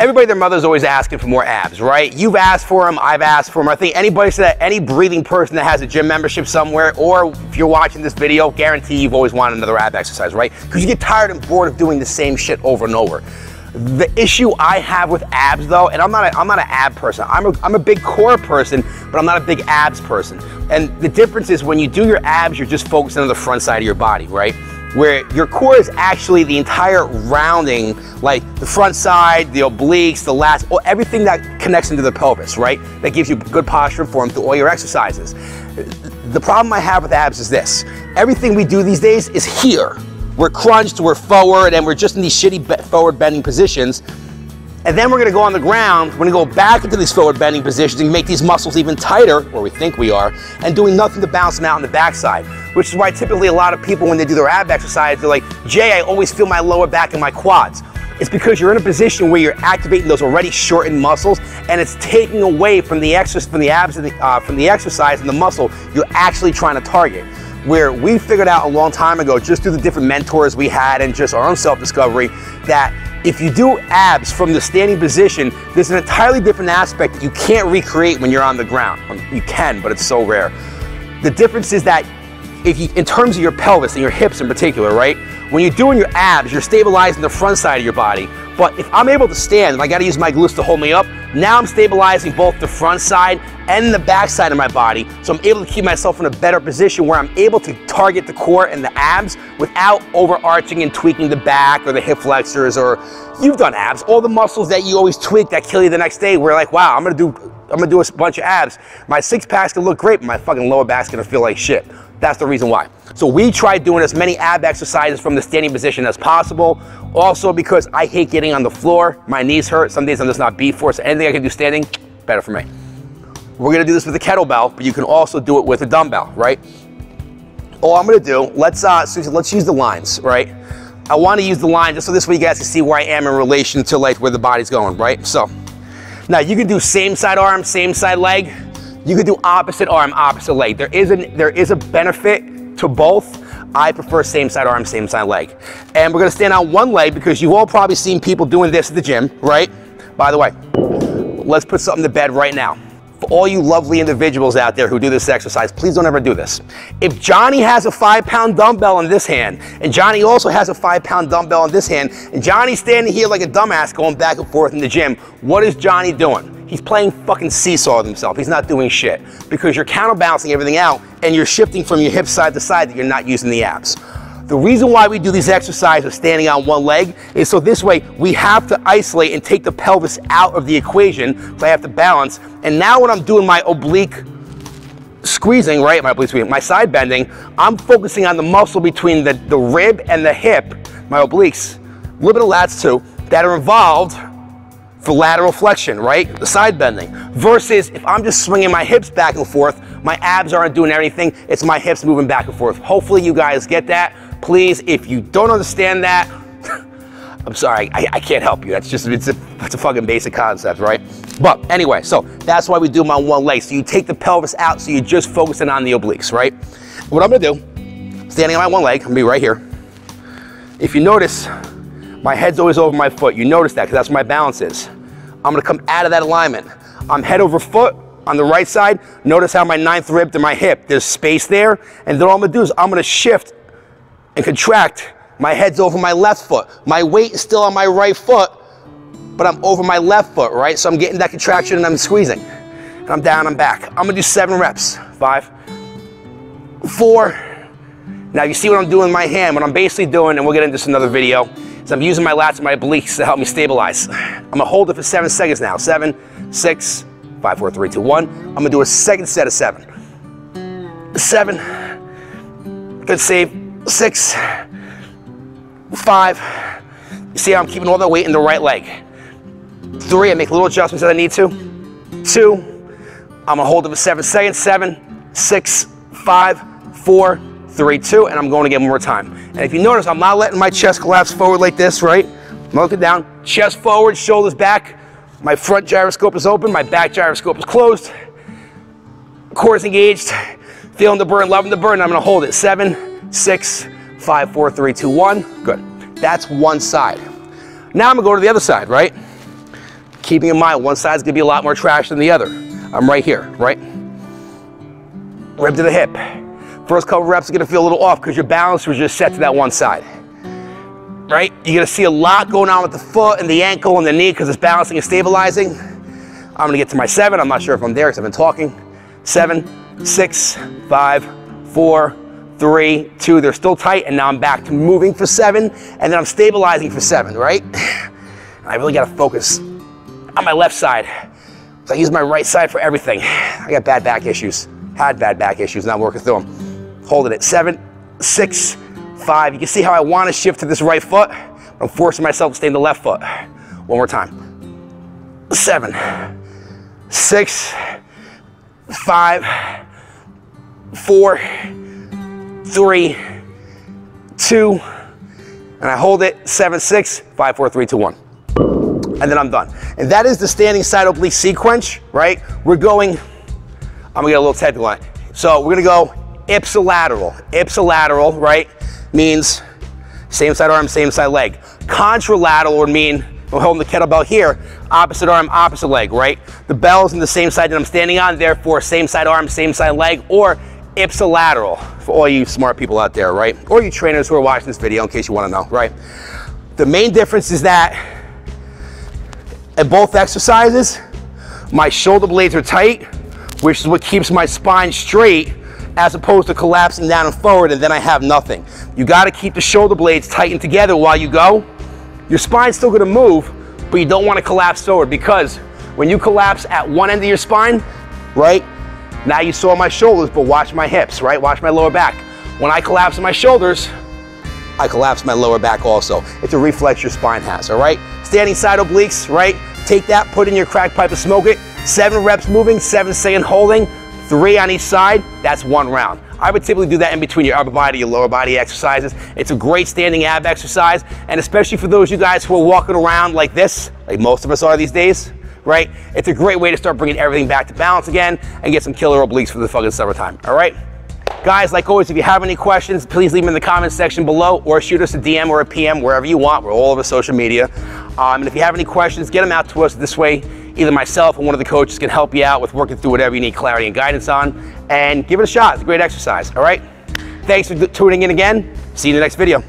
everybody, their mother's always asking for more abs, right? You've asked for them, I've asked for them. I think anybody said that, any breathing person that has a gym membership somewhere, or if you're watching this video, guarantee you've always wanted another ab exercise, right? Because you get tired and bored of doing the same shit over and over. The issue I have with abs though, and I'm not an ab person, I'm a big core person, but I'm not a big abs person. And the difference is when you do your abs, you're just focusing on the front side of your body, right? Where your core is actually the entire rounding, like the front side, the obliques, the lats, everything that connects into the pelvis, right? That gives you good posture and form through all your exercises. The problem I have with abs is this. Everything we do these days is here. We're crunched, we're forward, and we're just in these shitty forward bending positions. And then we're gonna go on the ground, we're gonna go back into these forward bending positions and make these muscles even tighter, or we think we are, and doing nothing to balance them out on the backside. Which is why typically a lot of people, when they do their ab exercise, they're like, Jay, I always feel my lower back and my quads. It's because you're in a position where you're activating those already shortened muscles, and it's taking away from the abs, from the exercise and the muscle you're actually trying to target. Where we figured out a long time ago, just through the different mentors we had and just our own self-discovery, that if you do abs from the standing position, there's an entirely different aspect that you can't recreate when you're on the ground. You can, but it's so rare. The difference is that if you, in terms of your pelvis and your hips in particular, right? When you're doing your abs, you're stabilizing the front side of your body. But if I'm able to stand and I gotta use my glutes to hold me up, now I'm stabilizing both the front side and the back side of my body. So I'm able to keep myself in a better position where I'm able to target the core and the abs without overarching and tweaking the back or the hip flexors, or you've done abs, all the muscles that you always tweak that kill you the next day. We're like, wow, I'm gonna do a bunch of abs. My six pack's gonna look great, but my fucking lower back's gonna feel like shit. That's the reason why. So we try doing as many ab exercises from the standing position as possible. Also because I hate getting on the floor. My knees hurt. Some days I'm just not beat for it. So anything I can do standing, better for me. We're gonna do this with a kettlebell, but you can also do it with a dumbbell, right? All I'm gonna do, let's use the lines, right? I wanna use the line just so this way you guys can see where I am in relation to like where the body's going, right? So, now you can do same side arm, same side leg. You could do opposite arm, opposite leg. There is a benefit to both. I prefer same side arm, same side leg. And we're gonna stand on one leg because you've all probably seen people doing this at the gym, right? By the way, let's put something to bed right now. For all you lovely individuals out there who do this exercise, please don't ever do this. If Johnny has a 5-pound dumbbell in this hand, and Johnny also has a 5-pound dumbbell in this hand, and Johnny's standing here like a dumbass going back and forth in the gym, what is Johnny doing? He's playing fucking seesaw with himself. He's not doing shit because you're counterbalancing everything out and you're shifting from your hip side to side that you're not using the abs. The reason why we do these exercises of standing on one leg is so this way we have to isolate and take the pelvis out of the equation, so I have to balance. And now when I'm doing my oblique squeezing, right, my side bending, I'm focusing on the muscle between the rib and the hip, my obliques, a little bit of lats too, that are involved for lateral flexion, right? The side bending. Versus if I'm just swinging my hips back and forth, my abs aren't doing anything, it's my hips moving back and forth. Hopefully you guys get that. Please, if you don't understand that, I'm sorry, I can't help you. That's just, it's a fucking basic concept, right? But anyway, so that's why we do them on one leg. So you take the pelvis out, so you're just focusing on the obliques, right? What I'm gonna do, standing on my one leg, I'm gonna be right here. If you notice, my head's always over my foot. You notice that because that's where my balance is. I'm gonna come out of that alignment. I'm head over foot on the right side. Notice how my ninth rib to my hip, there's space there. And then all I'm gonna do is I'm gonna shift and contract. My head's over my left foot. My weight is still on my right foot, but I'm over my left foot, right? So I'm getting that contraction and I'm squeezing. And I'm down, I'm back. I'm gonna do 7 reps. 5, 4. Now you see what I'm doing with my hand, what I'm basically doing, and we'll get into this in another video. So I'm using my lats and my obliques to help me stabilize. I'm gonna hold it for 7 seconds now. 7, 6, 5, 4, 3, 2, 1. I'm gonna do a second set of 7. 7. Good save. 6. 5. You see how I'm keeping all the weight in the right leg. 3. I make little adjustments that I need to. 2. I'm gonna hold it for 7 seconds. 7. 6. 5. 4. 3. 2. And I'm going again one more time. And if you notice, I'm not letting my chest collapse forward like this, right? I'm looking down, chest forward, shoulders back. My front gyroscope is open, my back gyroscope is closed. Core's engaged, feeling the burn, loving the burn. I'm gonna hold it. 7, 6, 5, 4, 3, 2, 1. Good. That's one side. Now I'm gonna go to the other side, right? keeping in mind one side's gonna be a lot more trash than the other. I'm right here, right? Rib to the hip. First couple reps are gonna feel a little off because your balance was just set to that one side. Right? You're gonna see a lot going on with the foot and the ankle and the knee because it's balancing and stabilizing. I'm gonna get to my 7. I'm not sure if I'm there because I've been talking. 7, 6, 5, 4, 3, 2. They're still tight, and now I'm back to moving for 7, and then I'm stabilizing for 7, right? I really gotta focus on my left side. So I use my right side for everything. I got bad back issues. Had bad back issues, now I'm working through them. Holding it. 7, 6, 5. You can see how I want to shift to this right foot, but I'm forcing myself to stay in the left foot. One more time. 7, 6, 5, 4, 3, 2, and I hold it. 7, 6, 5, 4, 3, 2, 1. And then I'm done. And that is the standing side oblique sequence, right? We're going, I'm gonna get a little technical on it. So we're gonna go ipsilateral. Ipsilateral, right, means same side arm, same side leg. Contralateral would mean I'm holding the kettlebell here, opposite arm, opposite leg, right? The bell's in the same side that I'm standing on, therefore same side arm, same side leg, or ipsilateral for all you smart people out there, right? Or you trainers who are watching this video, in case you wanna know, right? The main difference is that in both exercises, my shoulder blades are tight, which is what keeps my spine straight, as opposed to collapsing down and forward and then I have nothing. You gotta keep the shoulder blades tightened together while you go. Your spine's still gonna move, but you don't wanna collapse forward, because when you collapse at one end of your spine, right, now you saw my shoulders, but watch my hips, right? Watch my lower back. When I collapse my shoulders, I collapse my lower back also. It's a reflex your spine has, all right? Standing side obliques, right? Take that, put in your crack pipe and smoke it. 7 reps moving, 7 staying holding, 3 on each side, that's 1 round. I would typically do that in between your upper body, your lower body exercises. It's a great standing ab exercise, and especially for those of you guys who are walking around like this, like most of us are these days, right? It's a great way to start bringing everything back to balance again and get some killer obliques for the fucking summertime, all right? Guys, like always, if you have any questions, please leave them in the comments section below, or shoot us a DM or a PM, wherever you want. We're all over social media. And if you have any questions, get them out to us this way. Either myself or one of the coaches can help you out with working through whatever you need clarity and guidance on, and give it a shot. It's a great exercise, all right? Thanks for tuning in again. See you in the next video.